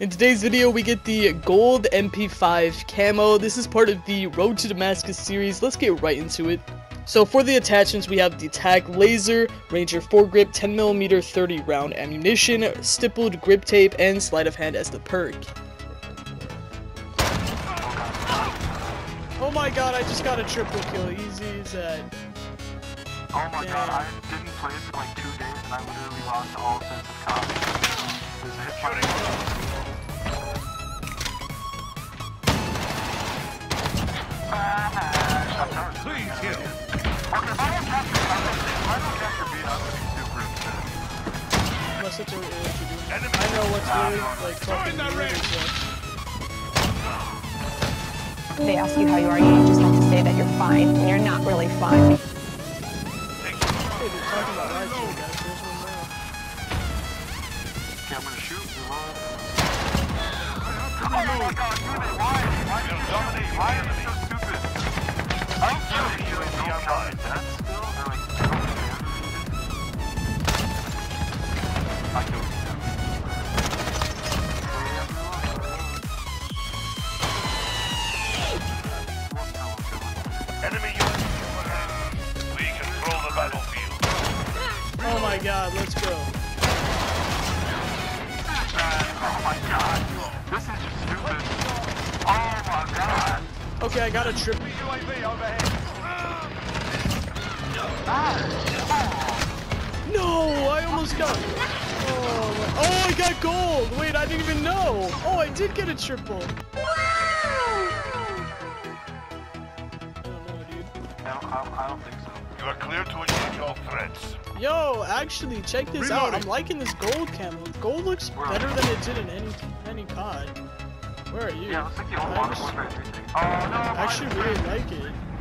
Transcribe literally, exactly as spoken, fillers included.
In today's video, we get the gold M P five camo. This is part of the Road to Damascus series. Let's get right into it. So for the attachments, we have the Tac laser, Ranger foregrip, ten millimeter thirty round ammunition, stippled grip tape, and sleight of hand as the perk. Oh my god, I just got a triple kill. Easy as that. Oh my Damn. god, I didn't play it for like two days and I literally lost all sense of confidence. There's a hit shooting. Please heal. Okay, if I don't capture if I don't capture B, I'm gonna be super upset. Unless it's a really what you do. Enemy. I know what's good, uh, like talking that range. They ask you how you are, you just have to say that you're fine, and you're not really fine. Oh my god, let's go. Oh my god. This is just stupid. Oh my god. Okay, I got a trip. U A V overhead. Ah. No, I almost got. Oh, oh, I got gold. Wait, I didn't even know. Oh, I did get a triple. Wow. I don't know, dude. No, I don't think so. You are clear to engage all threats. Yo, actually, check this Reloading. out. I'm liking this gold camo. Gold looks Where better than it did in any any pod. Where are you? Yeah, it's like the old one. Oh, no, I actually really like it.